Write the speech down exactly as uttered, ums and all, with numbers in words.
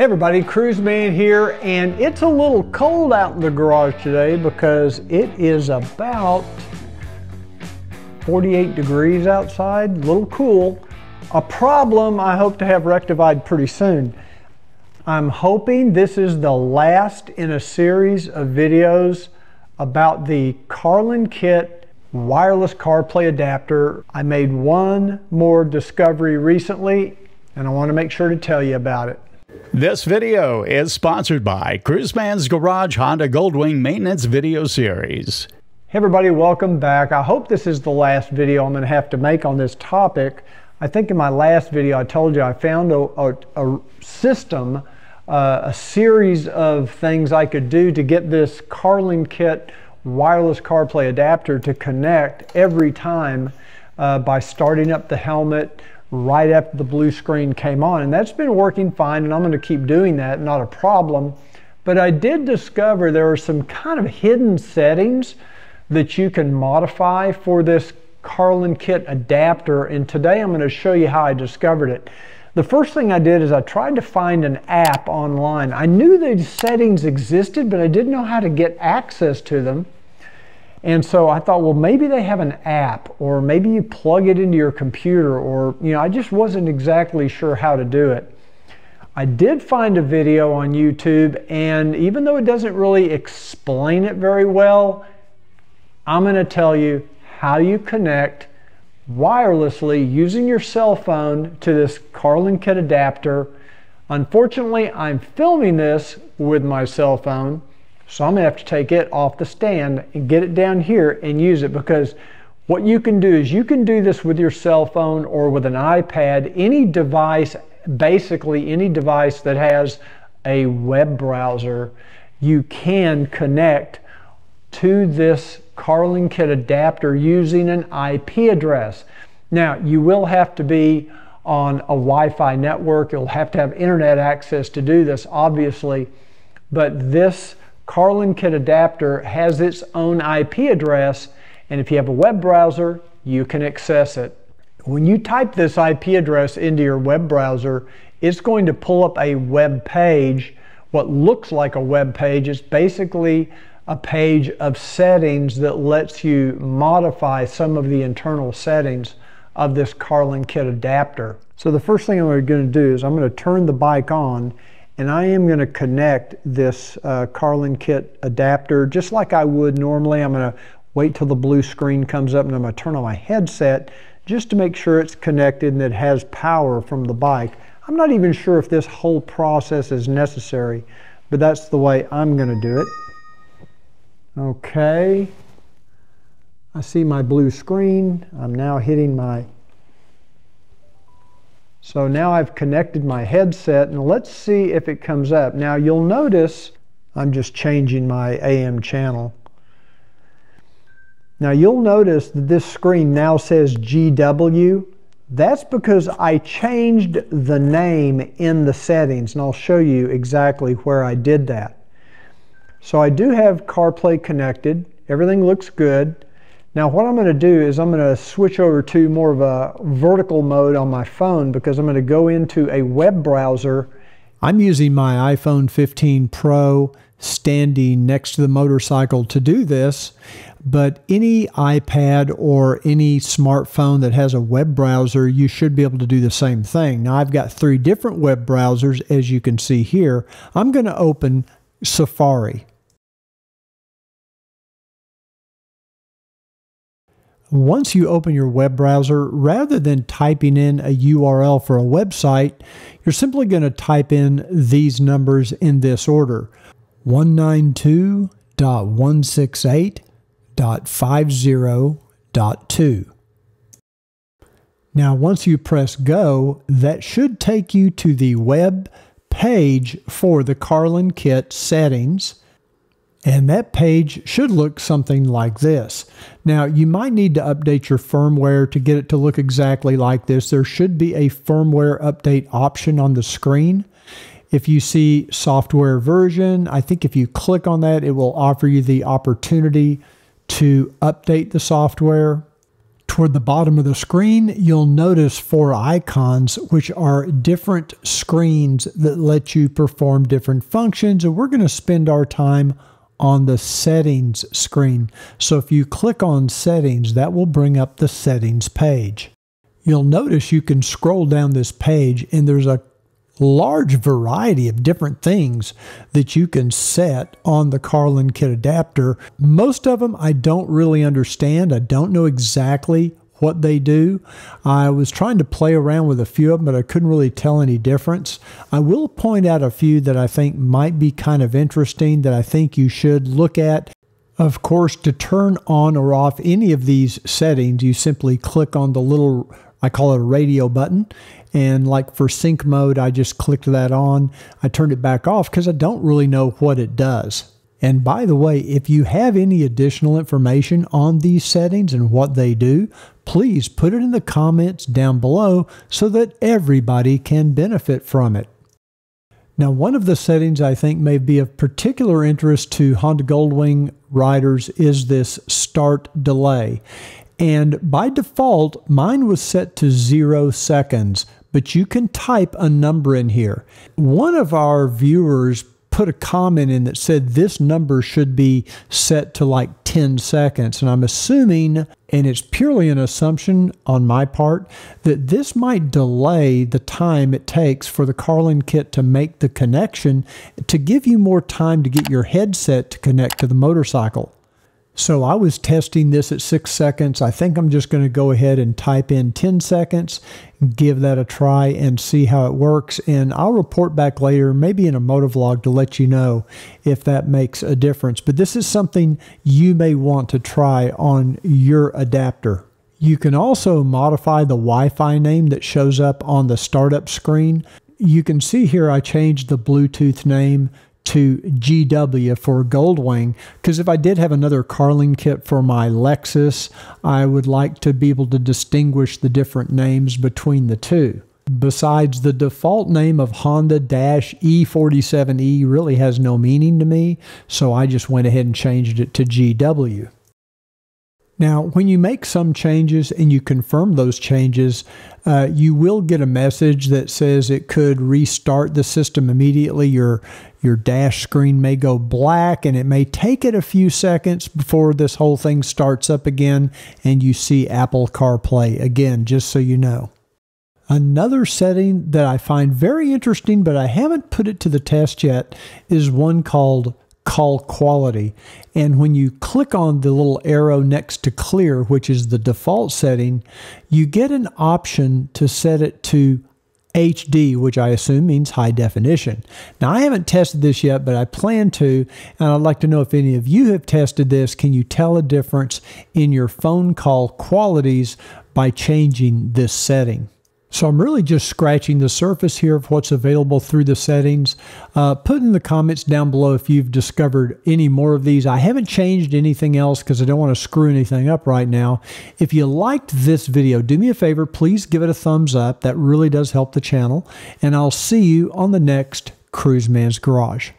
Hey everybody, Cruiseman here, and it's a little cold out in the garage today because it is about forty-eight degrees outside, a little cool. A problem I hope to have rectified pretty soon. I'm hoping this is the last in a series of videos about the CarlinKit wireless CarPlay adapter. I made one more discovery recently, and I want to make sure to tell you about it. This video is sponsored by Cruiseman's Garage Honda Goldwing Maintenance Video Series. Hey everybody, welcome back. I hope this is the last video I'm going to have to make on this topic. I think in my last video I told you I found a, a, a system, uh, a series of things I could do to get this CarlinKit wireless CarPlay adapter to connect every time uh, by starting up the helmet right after the blue screen came on, and that's been working fine, and I'm going to keep doing that, not a problem. But I did discover there are some kind of hidden settings that you can modify for this CarlinKit adapter, and today I'm going to show you how I discovered it. The first thing I did is I tried to find an app online. I knew these settings existed, but I didn't know how to get access to them. And so I thought, well, maybe they have an app, or maybe you plug it into your computer, or, you know, I just wasn't exactly sure how to do it. I did find a video on YouTube, and even though it doesn't really explain it very well, I'm going to tell you how you connect wirelessly using your cell phone to this CarlinKit adapter. Unfortunately, I'm filming this with my cell phone, so I'm going to have to take it off the stand and get it down here and use it, because what you can do is you can do this with your cell phone or with an iPad, any device, basically any device that has a web browser, you can connect to this CarlinKit adapter using an I P address. Now, you will have to be on a Wi-Fi network. You'll have to have internet access to do this, obviously, but this CarlinKit adapter has its own I P address, and if you have a web browser, you can access it. When you type this I P address into your web browser, it's going to pull up a web page. What looks like a web page is basically a page of settings that lets you modify some of the internal settings of this CarlinKit adapter. So the first thing I'm going to do is I'm going to turn the bike on, and I am going to connect this uh, CarlinKit adapter just like I would normally. I'm going to wait till the blue screen comes up, and I'm going to turn on my headset just to make sure it's connected and it has power from the bike. I'm not even sure if this whole process is necessary, but that's the way I'm going to do it. Okay. I see my blue screen. I'm now hitting my... So now I've connected my headset, and let's see if it comes up. Now you'll notice I'm just changing my A M channel. Now you'll notice that this screen now says G W. That's because I changed the name in the settings, and I'll show you exactly where I did that. So I do have CarPlay connected. Everything looks good. Now what I'm going to do is I'm going to switch over to more of a vertical mode on my phone, because I'm going to go into a web browser. I'm using my iPhone fifteen Pro standing next to the motorcycle to do this, but any iPad or any smartphone that has a web browser, you should be able to do the same thing. Now I've got three different web browsers, as you can see here. I'm going to open Safari. Once you open your web browser, rather than typing in a U R L for a website, you're simply going to type in these numbers in this order: one ninety-two dot one sixty-eight dot fifty dot two. Now, once you press go, that should take you to the web page for the CarlinKit settings. And that page should look something like this. Now, you might need to update your firmware to get it to look exactly like this. There should be a firmware update option on the screen. If you see software version, I think if you click on that, it will offer you the opportunity to update the software Toward the bottom of the screen, you'll notice four icons, which are different screens that let you perform different functions. And we're going to spend our time on the settings screen. So if you click on settings, that will bring up the settings page. You'll notice you can scroll down this page and there's a large variety of different things that you can set on the CarlinKit adapter. Most of them I don't really understand. I don't know exactly what they do. I was trying to play around with a few of them, but I couldn't really tell any difference. I will point out a few that I think might be kind of interesting that I think you should look at. Of course, to turn on or off any of these settings, you simply click on the little, I call it a radio button. And like for sync mode, I just clicked that on. I turned it back off because I don't really know what it does. And by the way, if you have any additional information on these settings and what they do, please put it in the comments down below so that everybody can benefit from it. Now, one of the settings I think may be of particular interest to Honda Goldwing riders is this start delay. And by default, mine was set to zero seconds, but you can type a number in here. One of our viewers put a comment in that said this number should be set to like ten seconds. And I'm assuming, and it's purely an assumption on my part, that this might delay the time it takes for the CarlinKit to make the connection to give you more time to get your headset to connect to the motorcycle. So I was testing this at six seconds. I think I'm just going to go ahead and type in ten seconds, give that a try and see how it works. And I'll report back later, maybe in a MotoVlog, to let you know if that makes a difference. But this is something you may want to try on your adapter. You can also modify the Wi-Fi name that shows up on the startup screen. You can see here I changed the Bluetooth name to G W for Goldwing, because if I did have another CarlinKit for my Lexus, I would like to be able to distinguish the different names between the two. Besides, the default name of Honda E forty-seven E really has no meaning to me, so I just went ahead and changed it to G W. Now, when you make some changes and you confirm those changes, uh, you will get a message that says it could restart the system immediately. Your, your dash screen may go black and it may take it a few seconds before this whole thing starts up again and you see Apple CarPlay again, just so you know. Another setting that I find very interesting, but I haven't put it to the test yet, is one called Call Quality. And when you click on the little arrow next to clear, which is the default setting, you get an option to set it to H D, which I assume means high definition. Now, I haven't tested this yet, but I plan to, and I'd like to know if any of you have tested this. Can you tell a difference in your phone call qualities by changing this setting? So I'm really just scratching the surface here of what's available through the settings. Uh, put in the comments down below if you've discovered any more of these. I haven't changed anything else because I don't want to screw anything up right now. If you liked this video, do me a favor, please give it a thumbs up. That really does help the channel. And I'll see you on the next Cruiseman's Garage.